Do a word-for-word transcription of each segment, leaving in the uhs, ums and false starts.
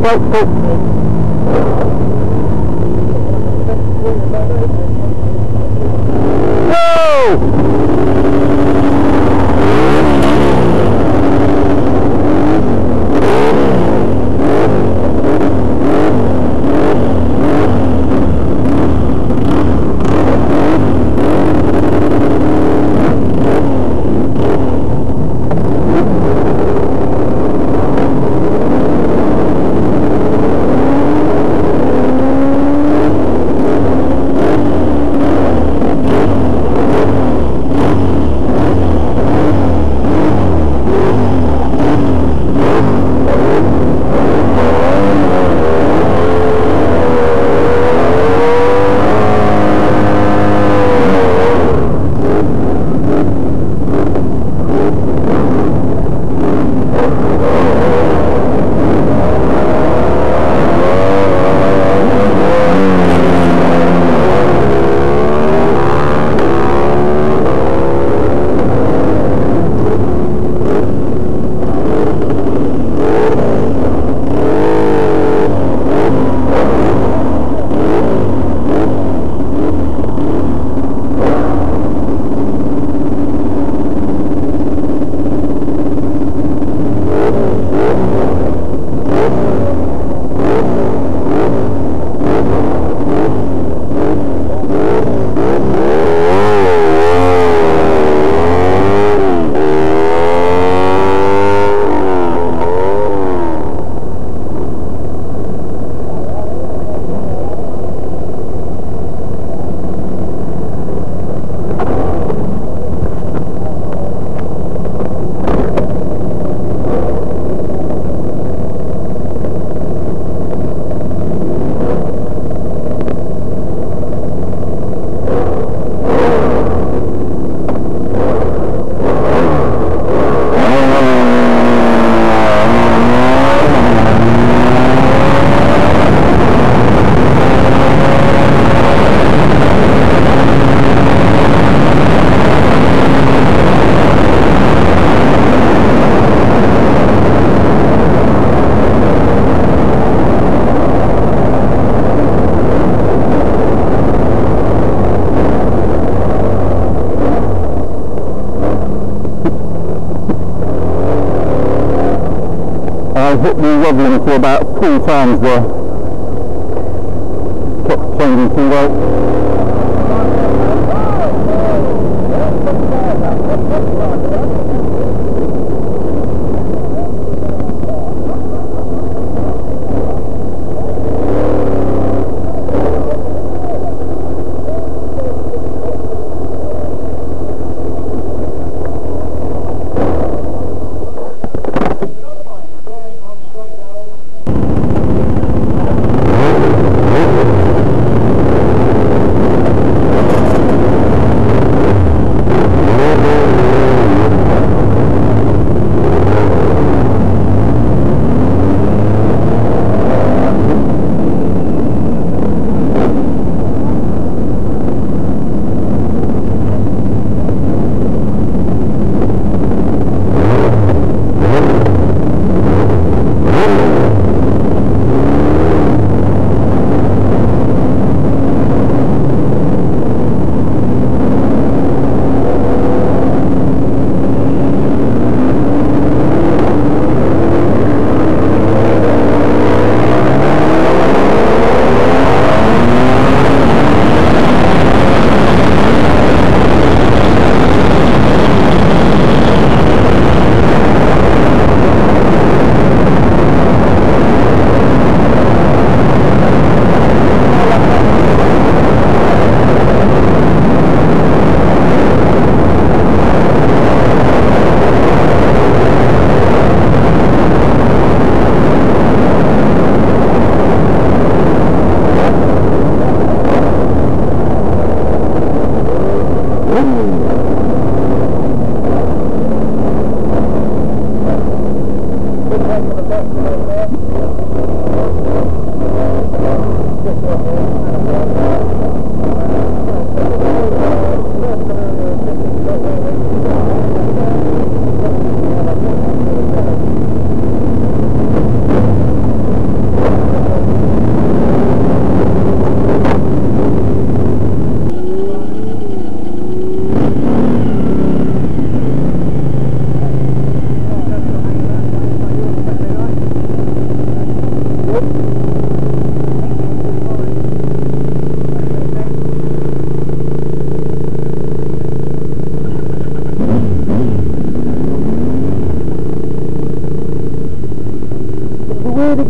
Okay, cool. Hit me wobbling for about three times there. Kept changing too late.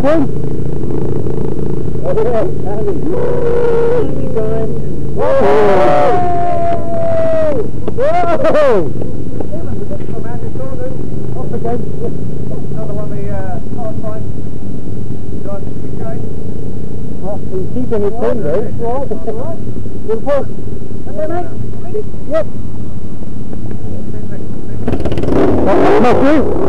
one? Over there, Andy. Andy going. Whoa! Whoa! Whoa! Just come around your shoulders. Off again. Another one of the uh, hard fights. Guys, keep going. Oh, he's keeping his hand though. It's all right. All right. Good work. Okay, mate. Ready? Yep. That's enough, you.